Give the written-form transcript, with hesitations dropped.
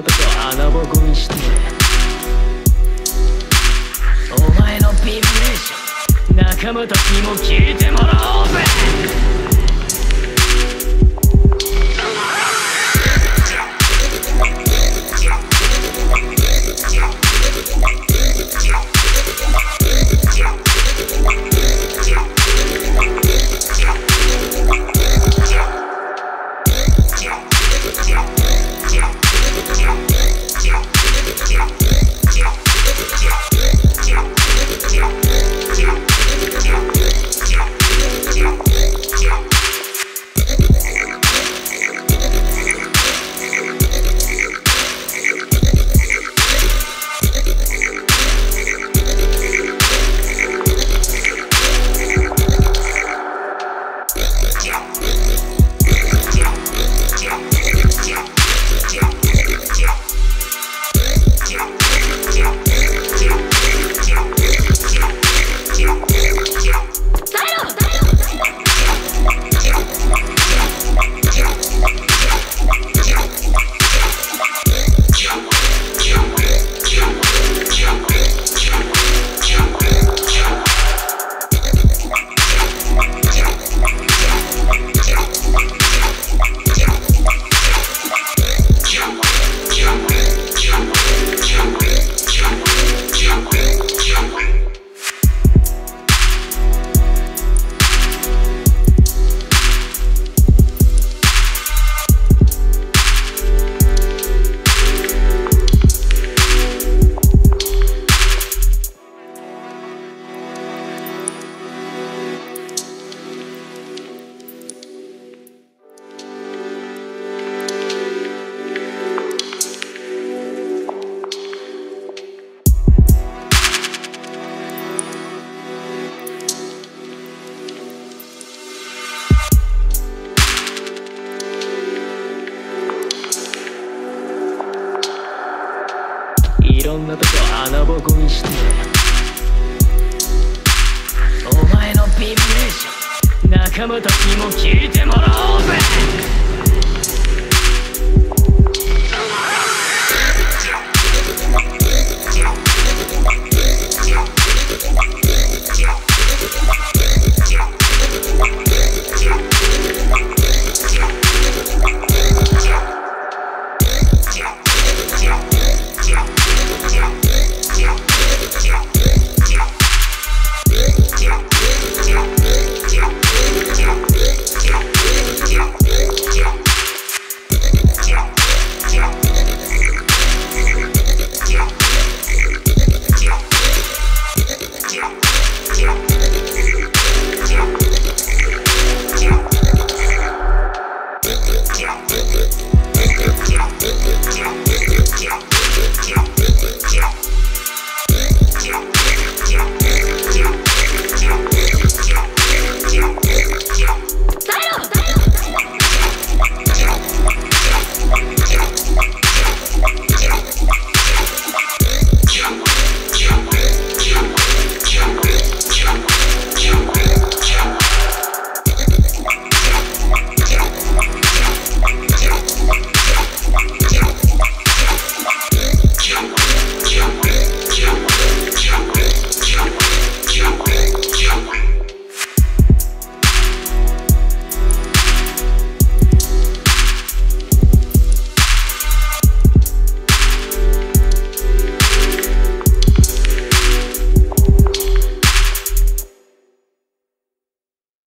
のことを穴ぼこにしてお前のビブレーション仲間たちにも聞いてもらおうぜ。いろんなとこ穴ぼこにしてお前のビブレーション仲間たちにも聞いてもらおうぜ。